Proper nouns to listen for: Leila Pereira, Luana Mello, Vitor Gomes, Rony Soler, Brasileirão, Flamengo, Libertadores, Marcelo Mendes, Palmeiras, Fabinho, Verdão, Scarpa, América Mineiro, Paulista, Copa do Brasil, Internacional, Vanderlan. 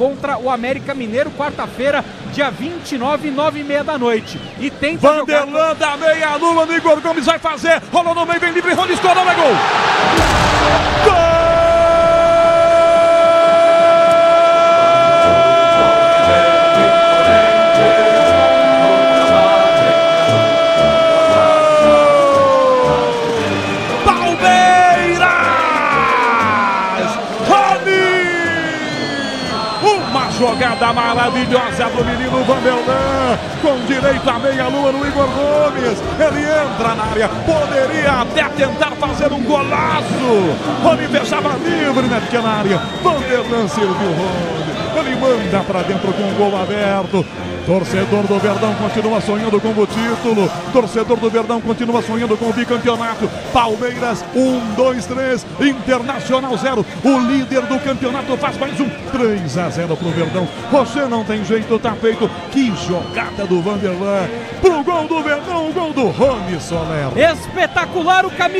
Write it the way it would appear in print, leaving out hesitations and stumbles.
contra o América Mineiro, quarta-feira, dia 29, 9h30 da noite. E tenta Vanderlan da meia lua, no Vitor Gomes vai fazer, rolou no meio, vem livre, Rony Soler, é gol! Gol! Jogada maravilhosa pro menino Vanderlan, com direito à meia-lua no Vitor Gomes, ele entra na área, poderia até tentar fazer um golaço, Rony fechava livre na pequena área, Vanderlan serviu Rony, ele manda pra dentro com um gol aberto. Torcedor do Verdão continua sonhando com o título, torcedor do Verdão continua sonhando com o bicampeonato. Palmeiras 1, 2, 3, Internacional 0, o líder do campeonato faz mais um, 3-0 pro Verdão. Você não tem jeito, tá feito. Que jogada do Vanderlan, pro gol do Verdão, o gol do Rony Soler. Espetacular o caminho.